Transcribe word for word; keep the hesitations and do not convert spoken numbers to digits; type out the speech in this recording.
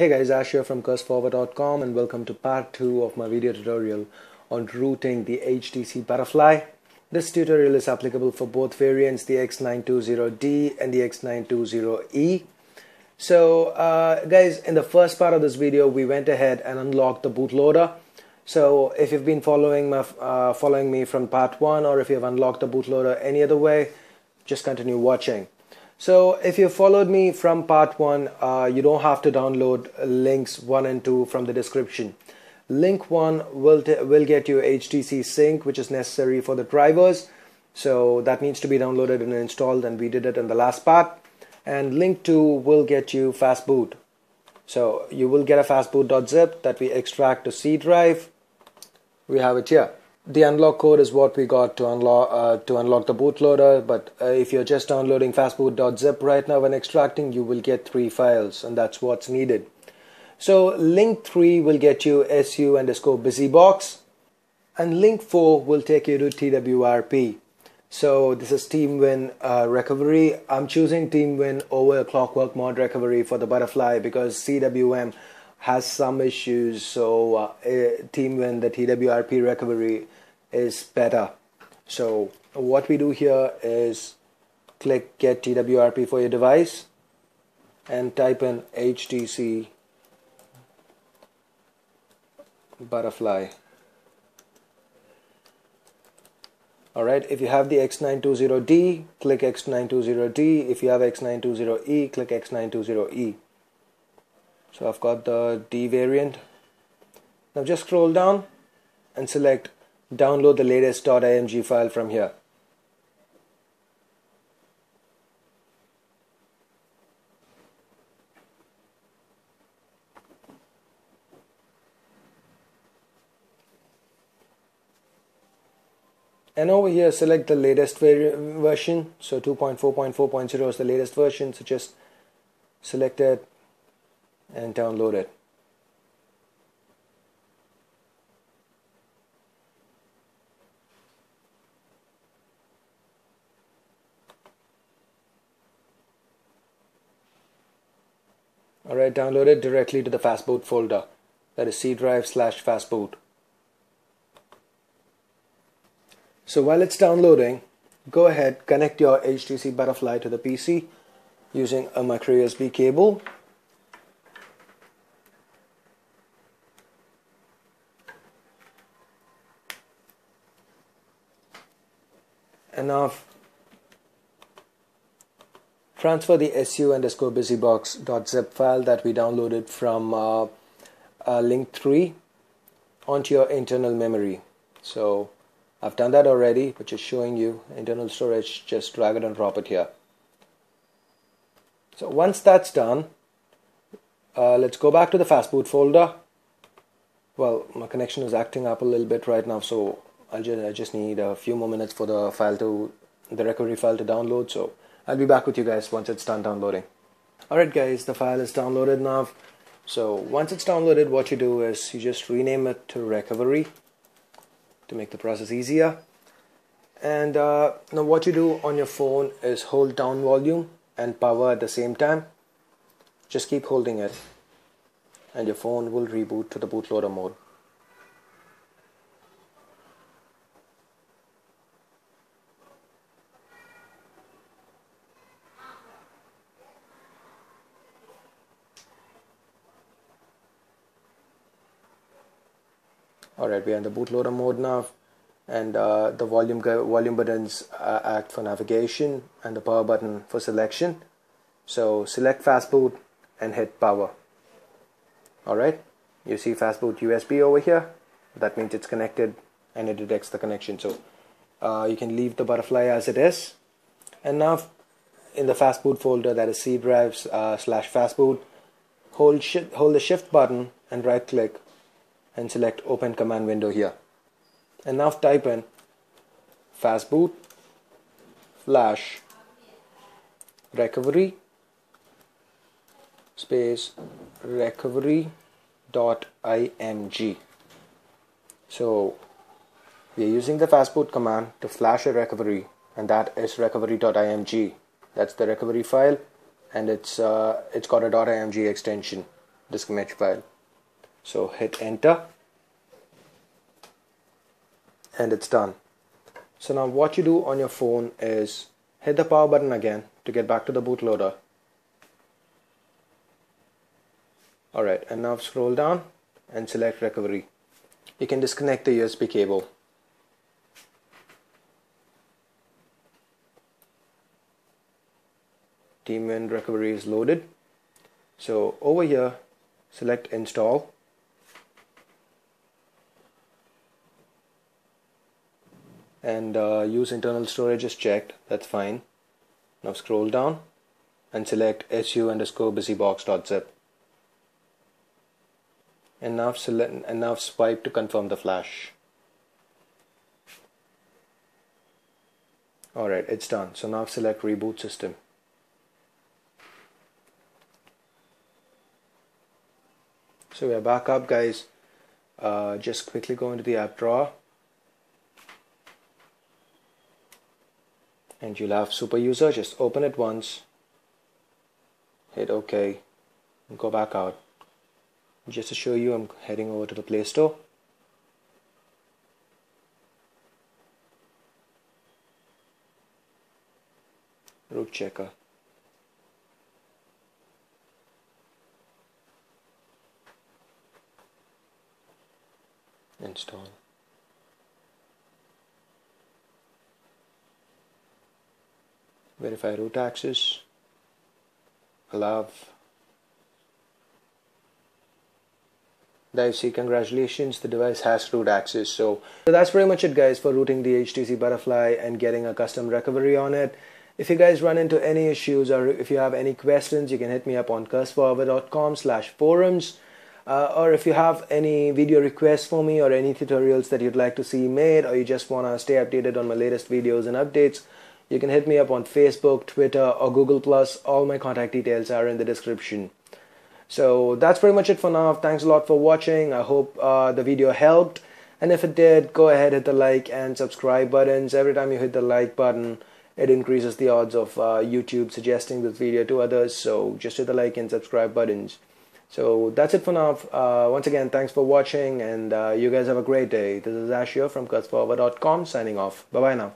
Hey guys, Ash here from cursed forever dot com and welcome to part two of my video tutorial on routing the H T C Butterfly. This tutorial is applicable for both variants, the X nine twenty D and the X nine twenty E. So uh, guys, in the first part of this video we went ahead and unlocked the bootloader. So if you've been following, my, uh, following me from part one, or if you've unlocked the bootloader any other way, just continue watching. So if you followed me from part one, uh, you don't have to download links one and two from the description. Link one will, will get you H T C Sync, which is necessary for the drivers. So that needs to be downloaded and installed, and we did it in the last part. And link two will get you fastboot. So you will get a fastboot.zip that we extract to C drive. We have it here. The unlock code is what we got to unlock uh, to unlock the bootloader, but uh, if you're just downloading fastboot.zip right now when extracting, you will get three files, and that's what's needed. So link three will get you S U underscore busybox, and link four will take you to T W R P. So this is TeamWin uh, recovery. I'm choosing TeamWin over ClockworkMod recovery for the Butterfly because C W M has some issues, so uh, TeamWin, the T W R P recovery, is better. So what we do here is click get T W R P for your device and type in H T C Butterfly. Alright, if you have the X nine twenty D, click X nine twenty D. If you have X nine twenty E, click X nine twenty E. So I've got the D variant. Now just scroll down and select download the latest .img file from here. And over here select the latest version, so two point four point four point zero is the latest version, so just select it and download it. Alright, download it directly to the fastboot folder, that is C drive slash fastboot. So while it's downloading, go ahead, connect your H T C Butterfly to the P C using a micro U S B cable. And now transfer the S U underscore busybox dot zip file that we downloaded from uh, uh, link three onto your internal memory. So I've done that already, but just showing you internal storage, just drag it and drop it here. So once that's done, uh, let's go back to the fastboot folder. Well, my connection is acting up a little bit right now, so I'll just, I just need a few more minutes for the file to the recovery file to download, so I'll be back with you guys once it's done downloading. Alright guys, the file is downloaded now. So once it's downloaded, what you do is you just rename it to recovery to make the process easier. And uh, now what you do on your phone is hold down volume and power at the same time. Just keep holding it and your phone will reboot to the bootloader mode. Alright, we are in the bootloader mode now, and uh, the volume volume buttons uh, act for navigation and the power button for selection. So select fastboot and hit power. Alright, you see fastboot U S B over here. That means it's connected and it detects the connection. So uh, you can leave the Butterfly as it is. And now in the fastboot folder, that is C drive uh, slash fastboot, hold, sh hold the shift button and right click and select open command window here, and now type in fastboot flash recovery space recovery dot I M G. So we are using the fastboot command to flash a recovery, and that is recovery dot I M G. That's the recovery file, and it's uh, it's got a .img extension. disk match file. So hit enter and it's done. So now what you do on your phone is hit the power button again to get back to the bootloader. Alright, and now scroll down and select recovery. You can disconnect the U S B cable. TeamWin recovery is loaded. So over here, select install. And uh, use internal storage is checked, that's fine. Now scroll down and select S U underscore busybox dot zip. And now select and now swipe to confirm the flash. Alright, it's done. So now select reboot system. So we are back up, guys. Uh, just quickly go into the app drawer. And you'll have SuperUser. Just open it once, hit OK, and go back out. Just to show you, I'm heading over to the Play Store. Root checker. Install. Verify root access, allow. There you see, congratulations, the device has root access. So, so that's pretty much it, guys, for rooting the H T C Butterfly and getting a custom recovery on it. If you guys run into any issues or if you have any questions, you can hit me up on curse forever dot com slash forums. Uh, or if you have any video requests for me or any tutorials that you'd like to see made, or you just want to stay updated on my latest videos and updates, you can hit me up on Facebook, Twitter, or Google plus. All my contact details are in the description. So that's pretty much it for now. Thanks a lot for watching. I hope uh, the video helped. And if it did, go ahead, hit the like and subscribe buttons. Every time you hit the like button, it increases the odds of uh, YouTube suggesting this video to others. So just hit the like and subscribe buttons. So that's it for now. Uh, once again, thanks for watching, and uh, you guys have a great day. This is Ash here from curse forever dot com signing off. Bye-bye now.